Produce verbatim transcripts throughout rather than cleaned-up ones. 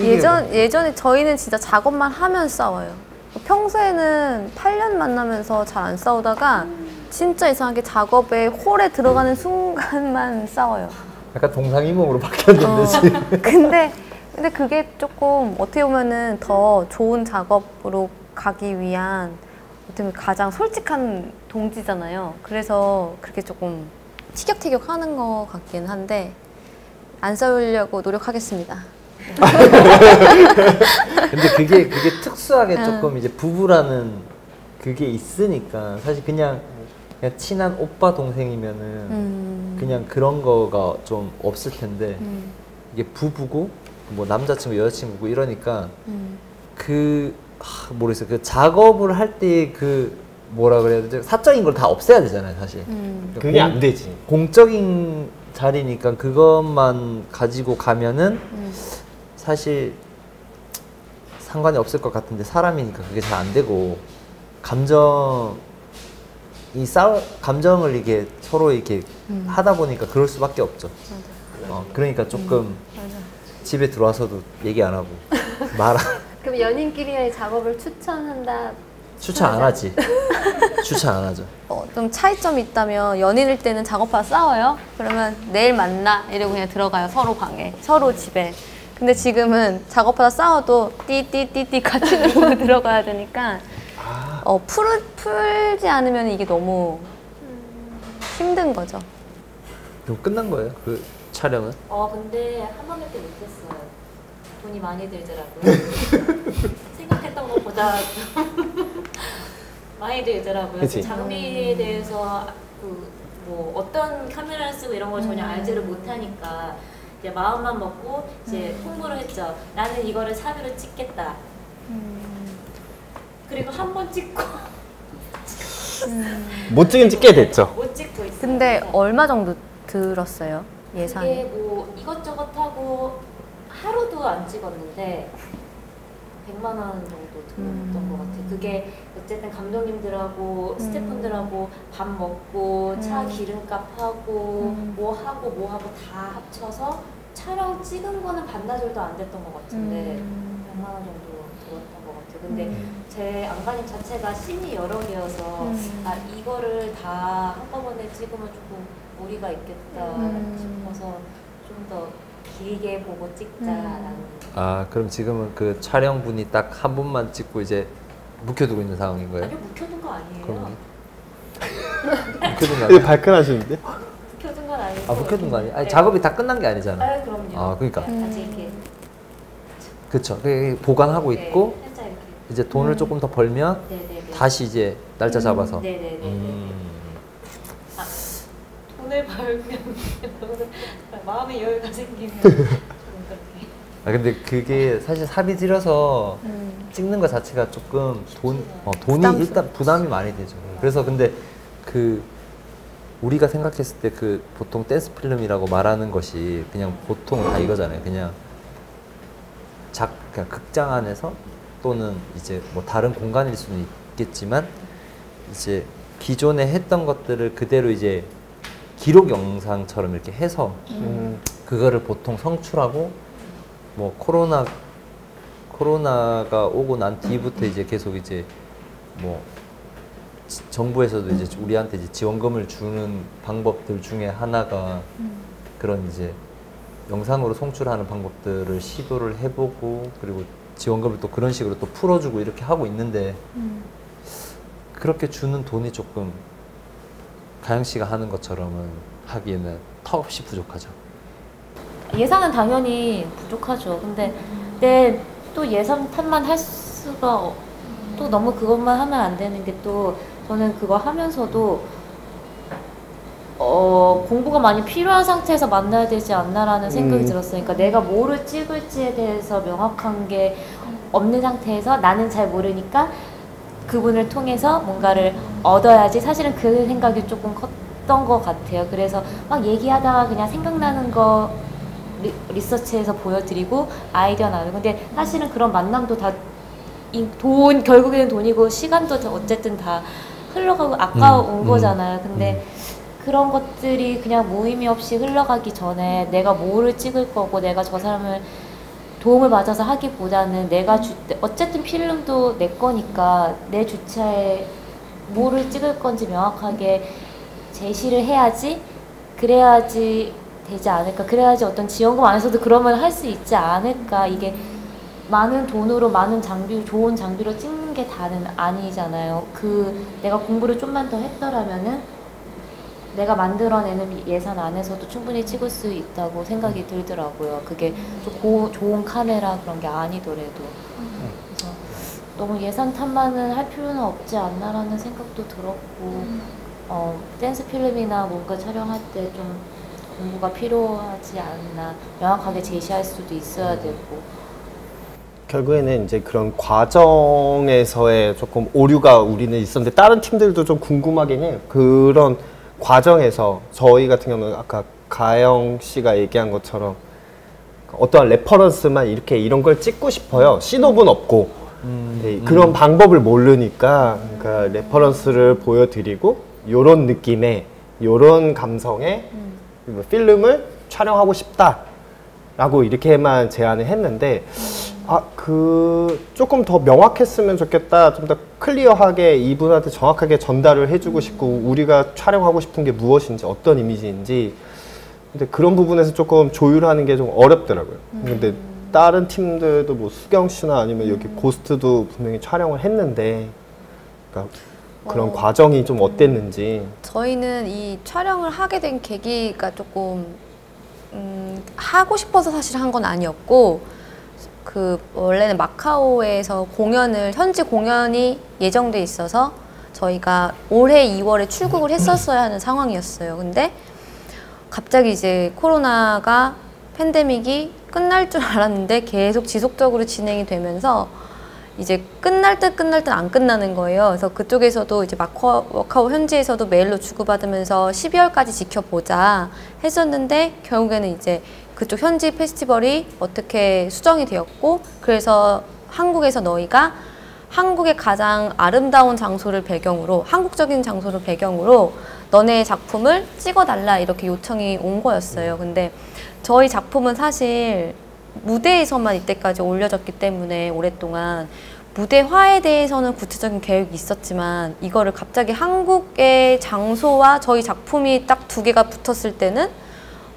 예전, 예전에 저희는 진짜 작업만 하면 싸워요. 평소에는 팔 년 만나면서 잘 안 싸우다가 음. 진짜 이상하게 작업에 홀에 들어가는 순간만 싸워요. 약간 동상이몽으로 바뀌었는데 어. 지금. 근데, 근데 그게 조금 어떻게 보면은 더 좋은 작업으로 가기 위한 어떻게 보면 가장 솔직한 동지잖아요. 그래서 그렇게 조금 티격태격 하는 것 같긴 한데 안 싸우려고 노력하겠습니다. 근데 그게 그게 특수하게 응. 조금 이제 부부라는 그게 있으니까 사실 그냥, 그냥 친한 오빠 동생이면은 음. 그냥 그런 거가 좀 없을 텐데 음. 이게 부부고 뭐 남자친구 여자친구고 이러니까 음. 그 하, 모르겠어요. 그 작업을 할 때 그 뭐라 그래야 되지? 사적인 걸 다 없애야 되잖아요, 사실. 음. 그게 공, 안 되지. 공적인 자리니까 그것만 가지고 가면은 음. 사실 상관이 없을 것 같은데 사람이니까 그게 잘 안 되고 감정이 싸우 감정을 이게 서로 이렇게 음. 하다 보니까 그럴 수밖에 없죠. 어, 그러니까 조금 음. 맞아. 집에 들어와서도 얘기 안 하고 말아. 그럼 연인끼리의 작업을 추천한다. 추천 안 하지. 추천 안 하죠. 어, 좀 차이점이 있다면 연인일 때는 작업하다 싸워요. 그러면 내일 만나 이러고 그냥 들어가요. 서로 방에, 서로 집에. 근데 지금은 작업하다 싸워도 띠띠띠띠 같이 누르고 들어가야 되니까 아. 어, 풀, 풀지 않으면 이게 너무 힘든 거죠. 그럼 끝난 거예요? 그 촬영은? 어 근데 한 번밖에 못했어요. 돈이 많이 들더라고요. 생각했던 것보다 많이 들더라고요. 그치? 장비에 대해서 그, 뭐 어떤 카메라를 쓰고 이런 걸 전혀 음. 알지를 못하니까 이제 마음만 먹고 이제 홍보를 했죠. 나는 이거를 사비로 찍겠다. 음. 그리고 한 번 찍고 음. 못 찍은 찍게 됐죠. 못 찍고 있어요. 근데 그래서. 얼마 정도 들었어요? 예산이? 이게 뭐 이것저것 하고 하루도 안 찍었는데 백만 원 정도 들었던 음. 것 같아요. 그게 어쨌든 감독님들하고 음. 스태프분들하고 밥 먹고 차 음. 기름값 하고 음. 뭐 하고 뭐 하고 다 합쳐서 촬영 찍은 거는 반나절도 안 됐던 것 같은데 음. 백만 원 정도 들었던 것 같아요. 근데 음. 제 안간힘 자체가 신이 여러 개여서 음. 아 이거를 다 한꺼번에 찍으면 조금 무리가 있겠다 음. 싶어서 좀 더 길게 보고 찍자라는. 음. 아 그럼 지금은 그 촬영분이 딱 한 분만 찍고 이제 묵혀두고 있는 상황인 거예요? 아니요, 묵혀둔 거 아니에요. 묵혀둔 거 아니에요? 발끈하시는데? 묵혀둔 건 아니고. 아 묵혀둔 거 아니에요? 아니, 네. 작업이 다 끝난 게 아니잖아. 아 그럼요. 아 그러니까. 음. 아직 이렇게. 그쵸. 보관하고 네, 있고 살짝 이렇게. 이제 돈을 음. 조금 더 벌면 네, 네, 네. 다시 이제 날짜 음. 잡아서. 네네네. 네, 네, 음. 네. 아 돈을 벌면 마음의 여유가 생기면. 아 근데 그게 사실 사비 들여서 음. 찍는 것 자체가 조금 돈, 어, 돈이 부담, 일단 부담이 많이 되죠. 음. 그래서 근데 그 우리가 생각했을 때 그 보통 댄스 필름이라고 말하는 것이 그냥 보통 다 이거잖아요. 그냥 작, 그냥 극장 안에서 또는 이제 뭐 다른 공간일 수는 있겠지만 이제 기존에 했던 것들을 그대로 이제 기록 영상처럼 이렇게 해서 음. 그거를 보통 성출하고 뭐 코로나 코로나가 오고 난 뒤부터 이제 계속 이제 뭐 정부에서도 이제 우리한테 이제 지원금을 주는 방법들 중에 하나가 그런 이제 영상으로 송출하는 방법들을 시도를 해보고 그리고 지원금을 또 그런 식으로 또 풀어주고 이렇게 하고 있는데 그렇게 주는 돈이 조금 가영 씨가 하는 것처럼은 하기에는 턱없이 부족하죠. 예산은 당연히 부족하죠. 근데 내 또 예산 탓만 할 수가 또 너무 그것만 하면 안 되는 게 또 저는 그거 하면서도 어 공부가 많이 필요한 상태에서 만나야 되지 않나라는 생각이 음. 들었으니까 내가 뭐를 찍을지에 대해서 명확한 게 없는 상태에서 나는 잘 모르니까 그분을 통해서 뭔가를 얻어야지 사실은 그 생각이 조금 컸던 것 같아요. 그래서 막 얘기하다가 그냥 생각나는 거 리서치해서 보여드리고 아이디어 나누고 근데 사실은 그런 만남도 다 돈 결국에는 돈이고 시간도 어쨌든 다 흘러가고 아까운 음, 거잖아요. 근데 음. 그런 것들이 그냥 무의미 없이 흘러가기 전에 내가 뭐를 찍을 거고 내가 저 사람을 도움을 받아서 하기보다는 내가 주, 어쨌든 필름도 내 거니까 내 주체에 뭐를 찍을 건지 명확하게 제시를 해야지, 그래야지 되지 않을까, 그래야지 어떤 지원금 안에서도 그러면 할 수 있지 않을까. 이게 많은 돈으로 많은 장비, 좋은 장비로 찍는 게 다는 아니잖아요. 그 내가 공부를 좀만 더 했더라면은 내가 만들어내는 예산 안에서도 충분히 찍을 수 있다고 생각이 들더라고요. 그게 좀 고, 좋은 카메라 그런 게 아니더라도. 그래서 너무 예산 탓만은 할 필요는 없지 않나라는 생각도 들었고, 어, 댄스 필름이나 뭔가 촬영할 때 좀 공부가 필요하지 않나, 명확하게 제시할 수도 있어야 되고. 결국에는 이제 그런 과정에서의 조금 오류가 우리는 있었는데, 다른 팀들도 좀 궁금하긴 해요. 그런 과정에서 저희 같은 경우는 아까 가영 씨가 얘기한 것처럼 어떠한 레퍼런스만 이렇게 이런 걸 찍고 싶어요. 시놉은 없고 음, 네, 음. 그런 방법을 모르니까 음. 그러니까 레퍼런스를 보여드리고 요런 느낌의 요런 감성의 음. 필름을 촬영하고 싶다 라고 이렇게만 제안을 했는데, 아, 그 조금 더 명확했으면 좋겠다, 좀 더 클리어하게 이분한테 정확하게 전달을 해주고 싶고 우리가 촬영하고 싶은 게 무엇인지 어떤 이미지인지, 근데 그런 부분에서 조금 조율하는 게 좀 어렵더라고요. 음. 근데 다른 팀들도 뭐 수경 씨나 아니면 여기 음. 고스트도 분명히 촬영을 했는데, 그러니까 그런 어. 과정이 좀 어땠는지. 저희는 이 촬영을 하게 된 계기가 조금 음, 하고 싶어서 사실 한 건 아니었고, 그 원래는 마카오에서 공연을, 현지 공연이 예정돼 있어서 저희가 올해 이월에 출국을 했었어야 하는 상황이었어요. 근데 갑자기 이제 코로나가, 팬데믹이 끝날 줄 알았는데 계속 지속적으로 진행이 되면서 이제 끝날 듯 끝날 듯 안 끝나는 거예요. 그래서 그쪽에서도 이제 마카오, 마카오 현지에서도 메일로 주고받으면서 십이월까지 지켜보자 했었는데, 결국에는 이제 그쪽 현지 페스티벌이 어떻게 수정이 되었고, 그래서 한국에서 너희가 한국의 가장 아름다운 장소를 배경으로, 한국적인 장소를 배경으로 너네 작품을 찍어달라 이렇게 요청이 온 거였어요. 근데 저희 작품은 사실 무대에서만 이때까지 올려졌기 때문에 오랫동안 무대화에 대해서는 구체적인 계획이 있었지만, 이거를 갑자기 한국의 장소와 저희 작품이 딱 두 개가 붙었을 때는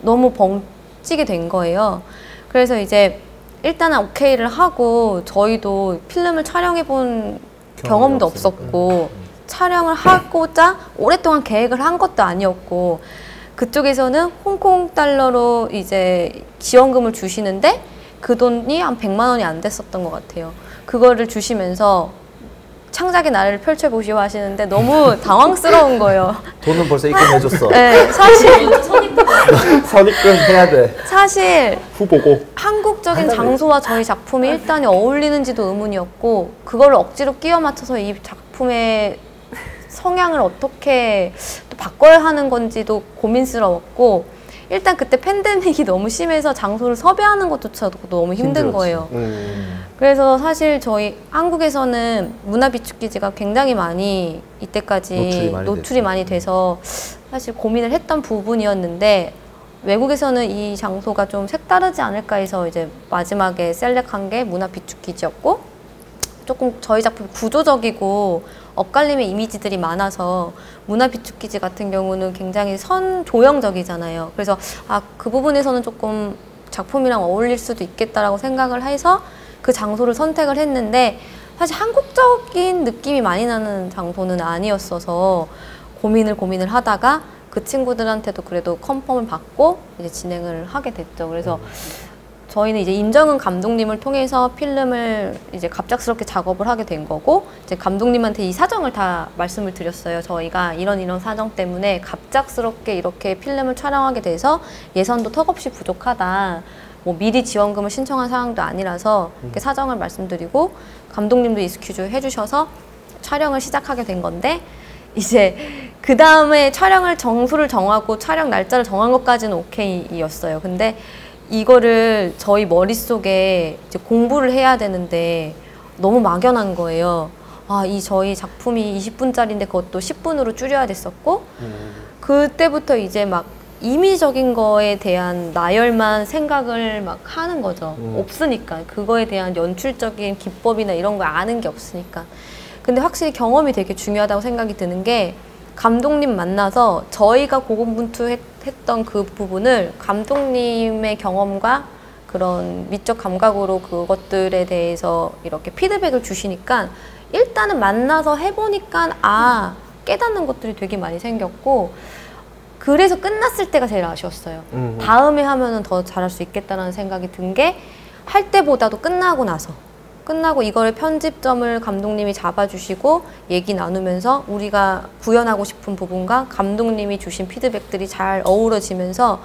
너무 벙 찍게 된 거예요. 그래서 이제 일단은 오케이를 하고, 저희도 필름을 촬영해 본 경험도 없었고 촬영을 하고자 오랫동안 계획을 한 것도 아니었고, 그쪽에서는 홍콩 달러로 이제 지원금을 주시는데 그 돈이 한 백만 원이 안 됐었던 것 같아요. 그거를 주시면서 창작의 나를 펼쳐보시오 하시는데 너무 당황스러운 거예요. 돈은 벌써 입금해줬어. 네, 사실 선입금 해야 돼. 사실 후보고 한국적인 장소와 저희 작품이 일단이 어울리는지도 의문이었고, 그걸 억지로 끼워 맞춰서 이 작품의 성향을 어떻게 또 바꿔야 하는 건지도 고민스러웠고, 일단 그때 팬데믹이 너무 심해서 장소를 섭외하는 것조차도 너무 힘든 힘들었지. 거예요. 음. 그래서 사실 저희 한국에서는 문화 비축기지가 굉장히 많이 이때까지 노출이 많이, 노출이 많이 돼서 사실 고민을 했던 부분이었는데, 외국에서는 이 장소가 좀 색다르지 않을까 해서 이제 마지막에 셀렉한 게 문화 비축기지였고, 조금 저희 작품 구조적이고 엇갈림의 이미지들이 많아서 문화 비축기지 같은 경우는 굉장히 선 조형적이잖아요. 그래서 아, 그 부분에서는 조금 작품이랑 어울릴 수도 있겠다라고 생각을 해서 그 장소를 선택을 했는데, 사실 한국적인 느낌이 많이 나는 장소는 아니었어서 고민을 고민을 하다가 그 친구들한테도 그래도 컨펌을 받고 이제 진행을 하게 됐죠. 그래서 저희는 이제 임정은 감독님을 통해서 필름을 이제 갑작스럽게 작업을 하게 된 거고, 이제 감독님한테 이 사정을 다 말씀을 드렸어요. 저희가 이런 이런 사정 때문에 갑작스럽게 이렇게 필름을 촬영하게 돼서 예산도 턱없이 부족하다, 뭐 미리 지원금을 신청한 사항도 아니라서 이렇게 사정을 말씀드리고, 감독님도 익스큐즈 해주셔서 촬영을 시작하게 된 건데, 이제 그 다음에 촬영을 장소를 정하고 촬영 날짜를 정한 것까지는 오케이였어요. 근데 이거를 저희 머릿속에 이제 공부를 해야 되는데 너무 막연한 거예요. 아, 이 저희 작품이 이십 분짜리인데 그것도 십 분으로 줄여야 됐었고, 음. 그때부터 이제 막 임의적인 거에 대한 나열만 생각을 막 하는 거죠. 음. 없으니까. 그거에 대한 연출적인 기법이나 이런 거 아는 게 없으니까. 근데 확실히 경험이 되게 중요하다고 생각이 드는 게, 감독님 만나서 저희가 고군분투했던 그 부분을 감독님의 경험과 그런 미적 감각으로 그것들에 대해서 이렇게 피드백을 주시니까 일단은 만나서 해보니까 아, 깨닫는 것들이 되게 많이 생겼고, 그래서 끝났을 때가 제일 아쉬웠어요. 음. 다음에 하면은 더 잘할 수 있겠다라는 생각이 든 게, 할 때보다도 끝나고 나서, 끝나고 이거를 편집점을 감독님이 잡아주시고 얘기 나누면서 우리가 구현하고 싶은 부분과 감독님이 주신 피드백들이 잘 어우러지면서,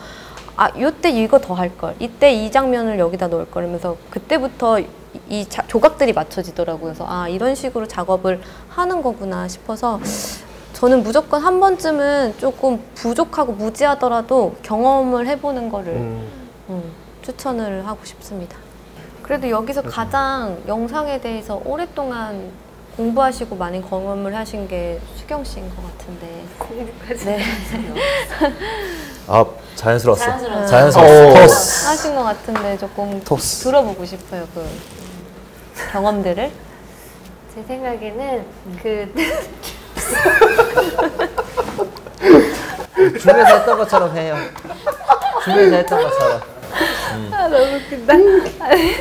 아, 요때 이거 더 할 걸, 이때 이 장면을 여기다 넣을 걸 하면서 그때부터 이 자, 조각들이 맞춰지더라고요. 그래서 아, 이런 식으로 작업을 하는 거구나 싶어서, 저는 무조건 한 번쯤은 조금 부족하고 무지하더라도 경험을 해보는 거를 음. 음, 추천을 하고 싶습니다. 그래도 여기서 가장 영상에 대해서 오랫동안 공부하시고 많이 경험을 하신 게 수경 씨인 것 같은데. 공부까지? 네. 아, 자연스러웠어. 자연스러웠어. 자연스러웠어. 토스. 하신 것 같은데 조금 토스. 들어보고 싶어요, 그 경험들을. 제 생각에는 음. 그 중에서 했던 것처럼 해요. 중에서 했던 것처럼. 음. 아, 너무 웃긴다. 갑자기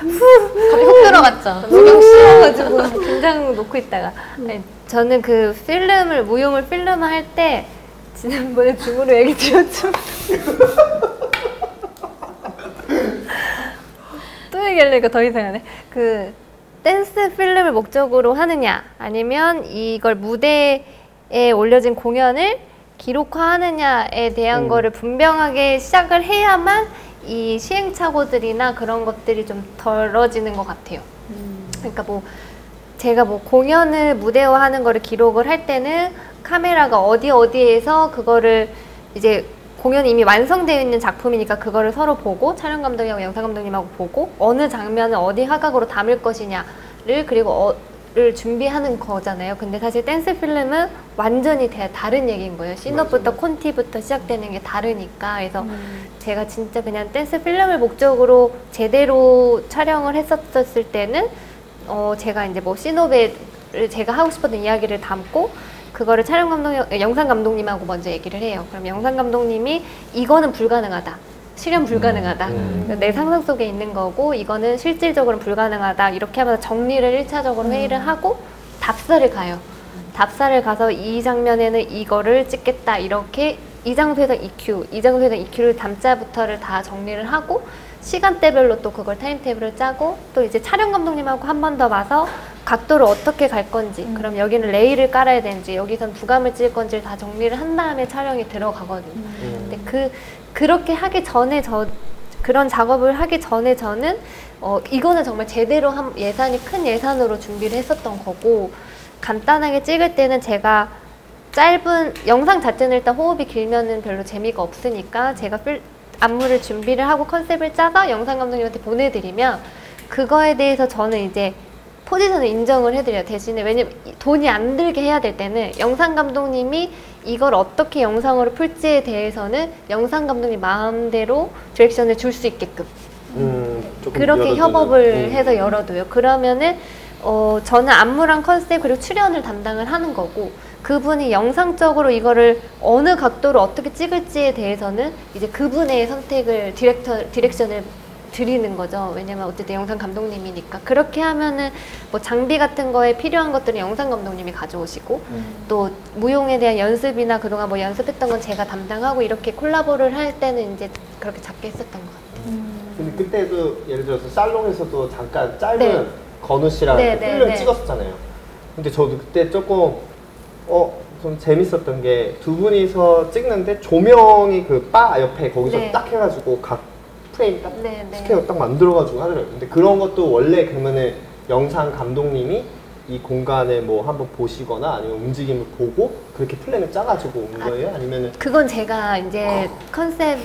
훅 들어갔죠. 수경 씌워가지고 긴장 놓고 있다가. 아니, 저는 그 필름을, 무용을 필름 할 때 지난번에 중으로 얘기 드렸죠. 또 얘기하려니까 더 이상하네. 그 댄스 필름을 목적으로 하느냐, 아니면 이걸 무대에 올려진 공연을 기록화하느냐에 대한 음. 거를 분명하게 시작을 해야만 이 시행착오들이나 그런 것들이 좀 덜어지는 것 같아요. 음. 그러니까 뭐 제가 뭐 공연을 무대화하는 거를 기록을 할 때는 카메라가 어디 어디에서 그거를 이제 공연이 이미 완성되어 있는 작품이니까 그거를 서로 보고, 촬영 감독님하고 영상 감독님하고 보고, 어느 장면을 어디 하각으로 담을 것이냐를 그리고 어, 를 준비하는 거잖아요. 근데 사실 댄스 필름은 완전히 대, 다른 얘기인 거예요. 씬업부터 콘티부터 시작되는 게 다르니까. 그래서 음. 제가 진짜 그냥 댄스 필름을 목적으로 제대로 촬영을 했었을 때는 어 제가 이제 뭐 씬업에 제가 하고 싶었던 이야기를 담고 그거를 촬영 감독님, 영상 감독님하고 먼저 얘기를 해요. 그럼 영상 감독님이 이거는 불가능하다, 실현 불가능하다, 음. 내 상상 속에 있는 거고 이거는 실질적으로 불가능하다, 이렇게 하면서 정리를 일 차적으로 음. 회의를 하고 답사를 가요. 음. 답사를 가서 이 장면에는 이거를 찍겠다, 이렇게 이 장소에서 이큐, 이 장소에서 이큐를 담자부터를 다 정리를 하고, 시간대별로 또 그걸 타임테이블을 짜고, 또 이제 촬영 감독님하고 한 번 더 봐서 각도를 어떻게 갈 건지, 음. 그럼 여기는 레이를 깔아야 되는지, 여기선 부감을 찔 건지를 다 정리를 한 다음에 촬영이 들어가거든요. 음. 근데 그 그렇게 하기 전에 저 그런 작업을 하기 전에 저는 어 이거는 정말 제대로 한 예산이 큰 예산으로 준비를 했었던 거고, 간단하게 찍을 때는 제가 짧은 영상 자체는 일단 호흡이 길면은 별로 재미가 없으니까 제가 필, 안무를 준비를 하고 컨셉을 짜서 영상 감독님한테 보내드리면 그거에 대해서 저는 이제 포지션을 인정을 해드려요. 대신에 왜냐면 돈이 안 들게 해야 될 때는 영상 감독님이 이걸 어떻게 영상으로 풀지에 대해서는 영상 감독님 마음대로 디렉션을 줄 수 있게끔 음, 그렇게 협업을 음. 해서 열어둬요. 그러면은 어, 저는 안무랑 컨셉 그리고 출연을 담당을 하는 거고, 그분이 영상적으로 이거를 어느 각도로 어떻게 찍을지에 대해서는 이제 그분의 선택을 디렉터, 디렉션을 드리는 거죠. 왜냐면 어쨌든 영상 감독님이니까. 그렇게 하면은 뭐 장비 같은 거에 필요한 것들은 영상 감독님이 가져오시고, 음. 또 무용에 대한 연습이나 그동안 뭐 연습했던 건 제가 담당하고, 이렇게 콜라보를 할 때는 이제 그렇게 작게 했었던 것 같아요. 음. 근데 그때도 예를 들어서 살롱에서도 잠깐 짧은 네. 건우 씨랑 네, 네, 필름 네. 찍었었잖아요. 근데 저도 그때 조금 어, 좀 재밌었던 게, 두 분이서 찍는데 조명이 그 바 옆에 거기서 네. 딱 해가지고 각 프레임 딱 네, 네. 스케일 딱 만들어가지고 하더라고요. 근데 그런 것도 원래 그러면은 영상 감독님이 이 공간에 뭐 한번 보시거나 아니면 움직임을 보고 그렇게 플랜을 짜가지고 온 거예요? 아, 아니면은 그건 제가 이제 어. 컨셉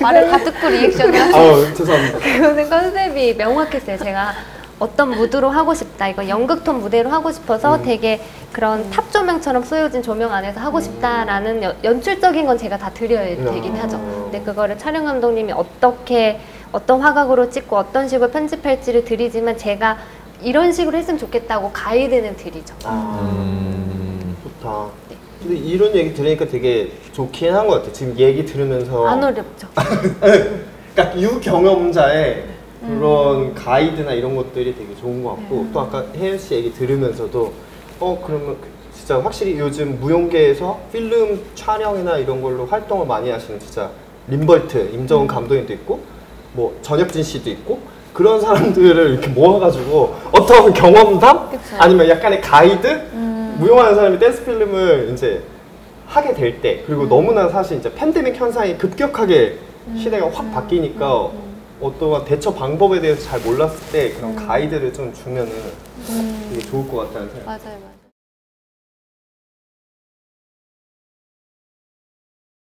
말을 다 듣고 리액션을 하죠. 아, 죄송합니다. 그거는 컨셉이 명확했어요. 제가 어떤 무드로 하고 싶다, 이거 연극톤 무대로 하고 싶어서 음. 되게 그런 음. 탑 조명처럼 쏘여진 조명 안에서 하고 싶다라는 여, 연출적인 건 제가 다 드려야 되긴 음. 하죠. 근데 그거를 촬영 감독님이 어떻게 어떤 화각으로 찍고 어떤 식으로 편집할지를 드리지만 제가 이런 식으로 했으면 좋겠다고 가이드는 드리죠. 음. 좋다. 네. 근데 이런 얘기 들으니까 되게 좋긴 한 것 같아요. 지금 얘기 들으면서 안 어렵죠. 그러니까 유경험자의 그런 음. 가이드나 이런 것들이 되게 좋은 것 같고 네. 또 아까 혜연 씨 얘기 들으면서도 어 그러면 진짜 확실히 요즘 무용계에서 필름 촬영이나 이런 걸로 활동을 많이 하시는 진짜 림벌트, 임정은 음. 감독님도 있고 뭐 전혁진 씨도 있고 그런 사람들을 이렇게 모아가지고 어떤 경험담? 그쵸. 아니면 약간의 가이드? 음. 무용하는 사람이 댄스 필름을 이제 하게 될 때 그리고 음. 너무나 사실 이제 팬데믹 현상이 급격하게 음. 시대가 확 음. 바뀌니까 음. 어떠한 대처 방법에 대해서 잘 몰랐을 때 그런 음. 가이드를 좀 주면은 음. 되게 좋을 것 같다는 생각. 맞아요, 맞아요.